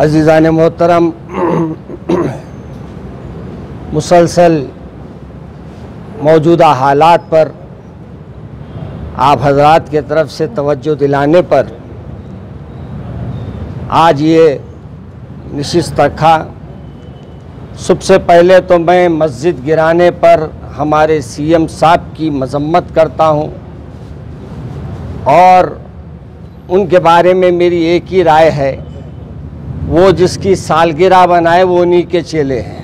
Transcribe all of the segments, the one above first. अजीज़ान मोहतरम, मुसलसल मौजूदा हालात पर आप हजरात के तरफ से तवज्जो दिलाने पर आज ये नशिस्त रखा। सबसे पहले तो मैं मस्जिद गिराने पर हमारे सीएम साहब की मजम्मत करता हूँ और उनके बारे में मेरी एक ही राय है, वो जिसकी सालगिरह बनाए वो उन्हीं के चेले हैं।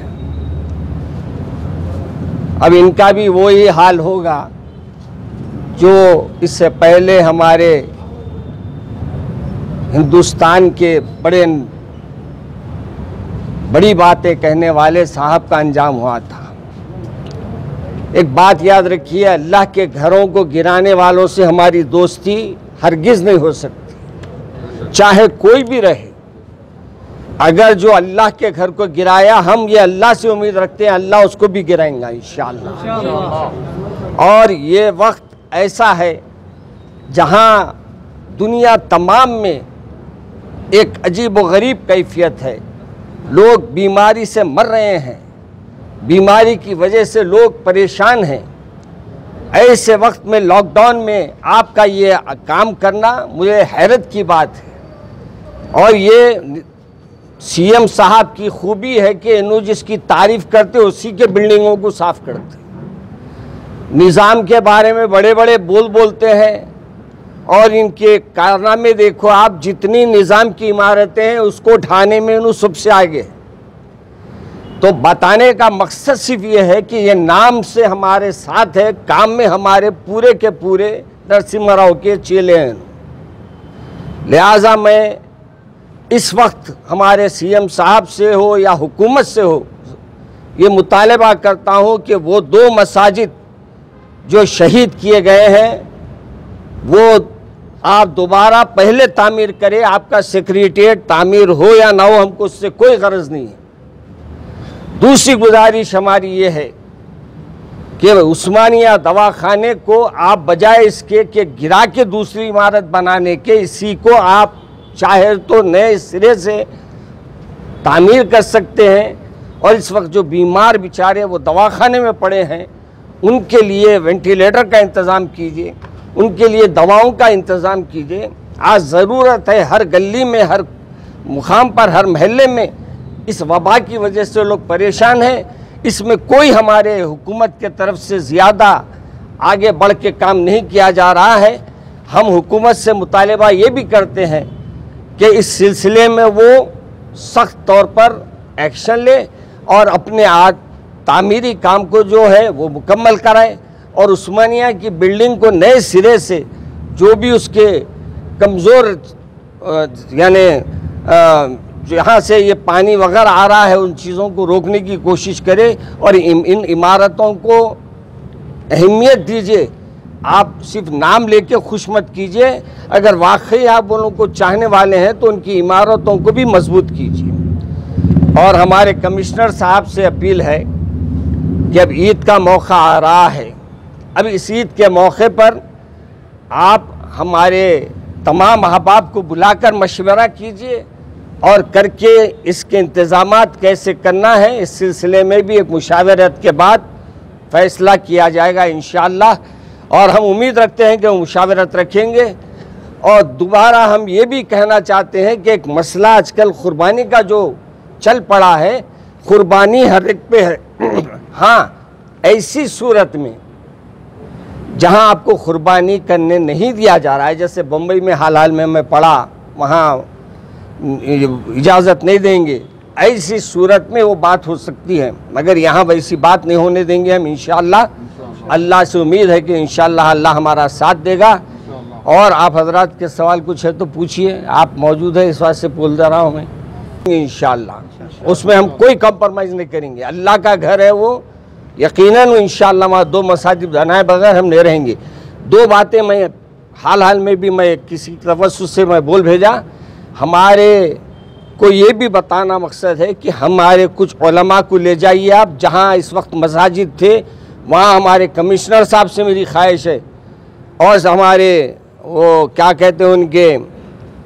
अब इनका भी वो ही हाल होगा जो इससे पहले हमारे हिंदुस्तान के बड़ी बातें कहने वाले साहब का अंजाम हुआ था। एक बात याद रखिए, अल्लाह के घरों को गिराने वालों से हमारी दोस्ती हरगिज़ नहीं हो सकती, चाहे कोई भी रहे। अगर जो अल्लाह के घर को गिराया, हम ये अल्लाह से उम्मीद रखते हैं अल्लाह उसको भी गिराएंगा इंशाअल्लाह। और ये वक्त ऐसा है जहाँ दुनिया तमाम में एक अजीब व गरीब कैफियत है। लोग बीमारी से मर रहे हैं, बीमारी की वजह से लोग परेशान हैं। ऐसे वक्त में लॉकडाउन में आपका ये काम करना मुझे हैरत की बात है। और ये सीएम साहब की खूबी है कि इन्हों जिसकी तारीफ़ करते उसी के बिल्डिंगों को साफ करते। निज़ाम के बारे में बड़े बड़े बोल बोलते हैं और इनके कारनामे देखो आप, जितनी निज़ाम की इमारतें हैं उसको ढाने में इन्हों सबसे आगे। तो बताने का मकसद सिर्फ ये है कि ये नाम से हमारे साथ है, काम में हमारे पूरे के पूरे नरसिम्हा राव के चेले हैं। लिहाजा मैं इस वक्त हमारे सीएम साहब से हो या हुकूमत से हो, ये मुतालबा करता हूँ कि वो दो मसाजिद जो शहीद किए गए हैं वो आप दोबारा पहले तामीर करें। आपका सेक्रेटेरिएट तामीर हो या ना हो, हमको उससे कोई गर्ज नहीं है। दूसरी गुजारिश हमारी ये है कि उस्मानिया दवाखाने को आप बजाय इसके कि गिरा के दूसरी इमारत बनाने के, इसी को आप चाहे तो नए सिरे से तामीर कर सकते हैं। और इस वक्त जो बीमार बेचारे वो दवाखाने में पड़े हैं, उनके लिए वेंटिलेटर का इंतज़ाम कीजिए, उनके लिए दवाओं का इंतज़ाम कीजिए। आज ज़रूरत है, हर गली में, हर मुकाम पर, हर महल्ले में इस वबा की वजह से लोग परेशान हैं। इसमें कोई हमारे हुकूमत के तरफ से ज़्यादा आगे बढ़ के काम नहीं किया जा रहा है। हम हुकूमत से मुतालबा ये भी करते हैं कि इस सिलसिले में वो सख्त तौर पर एक्शन ले और अपने आज तामीरी काम को जो है वो मुकम्मल कराए और उस्मानिया की बिल्डिंग को नए सिरे से, जो भी उसके कमज़ोर यानी यहाँ से ये पानी वगैरह आ रहा है, उन चीज़ों को रोकने की कोशिश करें और इन इमारतों को अहमियत दीजिए। आप सिर्फ नाम लेके खुश मत कीजिए, अगर वाकई आप उन लोगों को चाहने वाले हैं तो उनकी इमारतों को भी मजबूत कीजिए। और हमारे कमिश्नर साहब से अपील है कि अब ईद का मौका आ रहा है, अब इस ईद के मौके पर आप हमारे तमाम अहबाब को बुलाकर मशवरा कीजिए और करके इसके इंतज़ामात कैसे करना है इस सिलसिले में भी एक मुशावरत के बाद फैसला किया जाएगा इंशाअल्लाह। और हम उम्मीद रखते हैं कि वो मुशावरत रखेंगे। और दोबारा हम ये भी कहना चाहते हैं कि एक मसला आजकल क़ुरबानी का जो चल पड़ा है, क़ुरबानी हर एक पे है। हाँ, ऐसी सूरत में जहां आपको क़ुरबानी करने नहीं दिया जा रहा है, जैसे बम्बई में हाल हाल में मैं पढ़ा वहाँ इजाज़त नहीं देंगे, ऐसी सूरत में वो बात हो सकती है, मगर यहाँ वैसी बात नहीं होने देंगे हम इंशाअल्लाह। अल्लाह से उम्मीद है कि इंशाअल्लाह अल्लाह हमारा साथ देगा। और आप हजरात के सवाल कुछ है तो पूछिए, आप मौजूद है इस बात से बोल रहा हूँ मैं इंशाअल्लाह, उसमें हम कोई कॉम्प्रोमाइज़ नहीं करेंगे। अल्लाह का घर है वो, यकीनन इंशाअल्लाह वहाँ दो मसाजिद बनाए बगैर हम नहीं रहेंगे। दो बातें मैं हाल हाल में भी मैं किसी तवस्सुस से मैं बोल भेजा, हमारे को ये भी बताना मकसद है कि हमारे कुछ उलमा को ले जाइए आप, जहाँ इस वक्त मसाजिद थे वहाँ हमारे कमिश्नर साहब से मेरी ख्वाहिश है और हमारे वो क्या कहते हैं उनके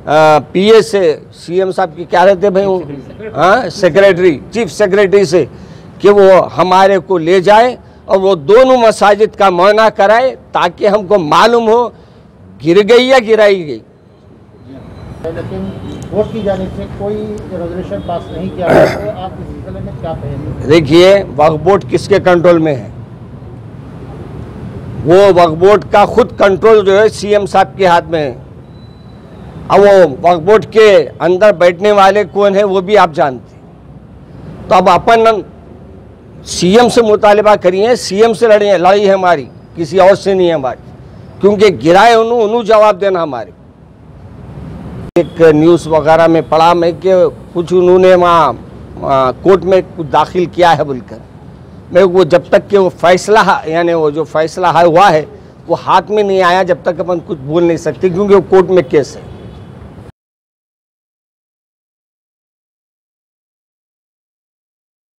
पीए से सीएम साहब की क्या रहते भाई वो हाँ सेक्रेटरी चीफ सेक्रेटरी से कि वो हमारे को ले जाए और वो दोनों मसाजिद का मुआयना कराए ताकि हमको मालूम हो गिर गई या गिराई गई। लेकिन वोट की जाने से कोई रेजोल्यूशन पास नहीं किया तो आप इस सिलसिले में क्या कहेंगे? देखिए वक्फ बोर्ड किसके कंट्रोल में है, वो वक्फ बोर्ड का खुद कंट्रोल जो है सीएम साहब के हाथ में है। अब वो वक्फ बोर्ड के अंदर बैठने वाले कौन है वो भी आप जानते हैं। तो अब अपन सीएम से मुतालबा करिए, सीएम से लड़िए, लड़ाई है हमारी, किसी और से नहीं है हमारी, क्योंकि गिराए उन्होंने जवाब देना हमारे। एक न्यूज़ वगैरह में पढ़ा मैं कि कुछ उन्होंने वहाँ कोर्ट में कुछ दाखिल किया है बोलकर, मैं वो जब तक कि वो फैसला यानी वो जो फैसला हुआ है वो हाथ में नहीं आया जब तक अपन कुछ बोल नहीं सकते, क्योंकि वो कोर्ट में केस है।